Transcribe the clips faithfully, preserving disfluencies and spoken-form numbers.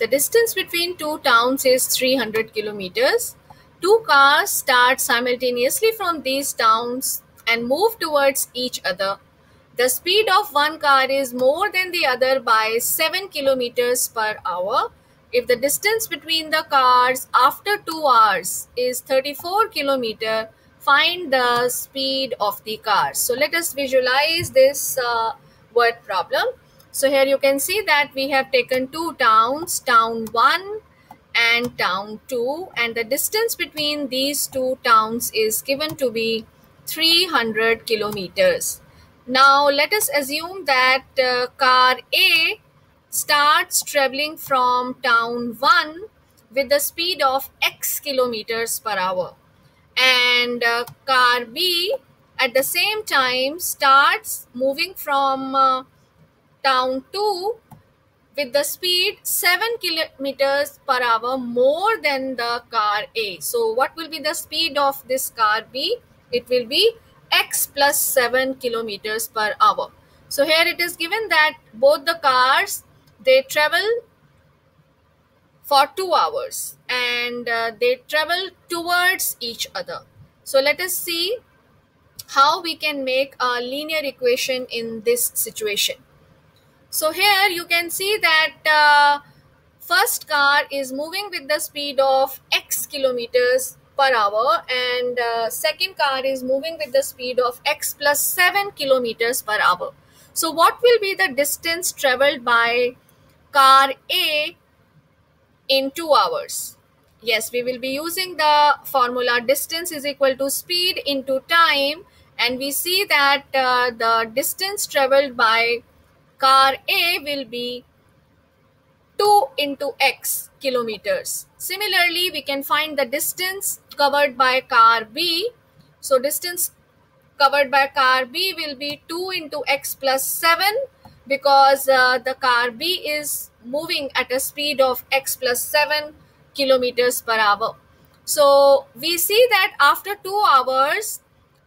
The distance between two towns is three hundred kilometers. Two cars start simultaneously from these towns and move towards each other. The speed of one car is more than the other by seven kilometers per hour. If the distance between the cars after two hours is thirty-four kilometers, find the speed of the cars. So let us visualize this uh, word problem. So here you can see that we have taken two towns, town one and town two, and the distance between these two towns is given to be three hundred kilometers. Now let us assume that uh, car A starts traveling from town one with the speed of x kilometers per hour, and uh, car B at the same time starts moving from uh, town two with the speed seven kilometers per hour more than the car A. So what will be the speed of this car B? It will be x plus seven kilometers per hour. So here it is given that both the cars, they travel for two hours and uh, they travel towards each other. So let us see how we can make a linear equation in this situation. So here you can see that uh, first car is moving with the speed of x kilometers per hour, and uh, second car is moving with the speed of x plus seven kilometers per hour. So what will be the distance traveled by car A in two hours? Yes, we will be using the formula distance is equal to speed into time, and we see that uh, the distance traveled by car A will be two into x kilometers. Similarly, we can find the distance covered by car B. So distance covered by car B will be two into x plus seven, because uh, the car B is moving at a speed of x plus seven kilometers per hour. So we see that after two hours,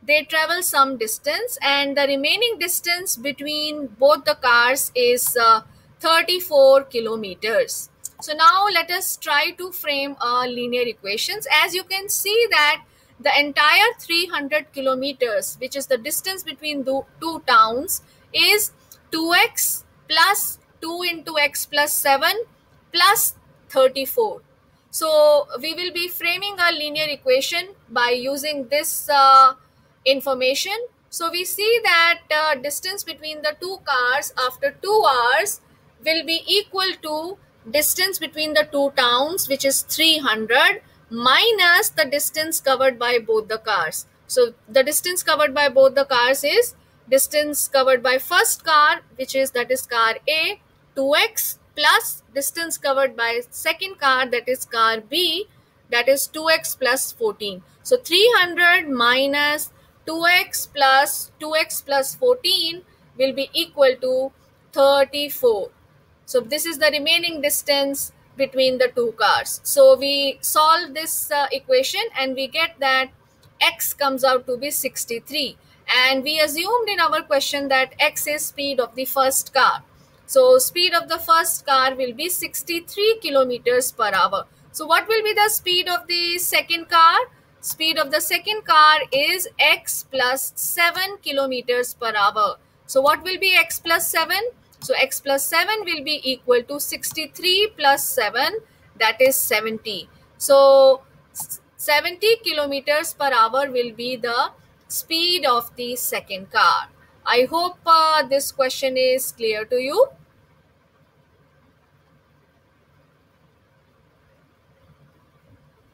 they travel some distance, and the remaining distance between both the cars is uh, thirty-four kilometers. So now let us try to frame our linear equations. As you can see that the entire three hundred kilometers, which is the distance between the two towns, is two x plus two into x plus seven plus thirty-four. So we will be framing our linear equation by using this uh, information. So we see that uh, distance between the two cars after two hours will be equal to distance between the two towns, which is three hundred, minus the distance covered by both the cars. So the distance covered by both the cars is distance covered by first car, which is that is car A, two x, plus distance covered by second car, that is car B, that is two x plus fourteen. So three hundred minus two x plus two x plus fourteen will be equal to thirty-four. So this is the remaining distance between the two cars. So we solve this uh, equation and we get that x comes out to be sixty-three, and we assumed in our question that x is speed of the first car. So speed of the first car will be sixty-three kilometers per hour. So what will be the speed of the second car? Speed of the second car is x plus seven kilometers per hour. So what will be x plus seven? So x plus seven will be equal to sixty-three plus seven, that is seventy. So seventy kilometers per hour will be the speed of the second car. I hope uh, this question is clear to you.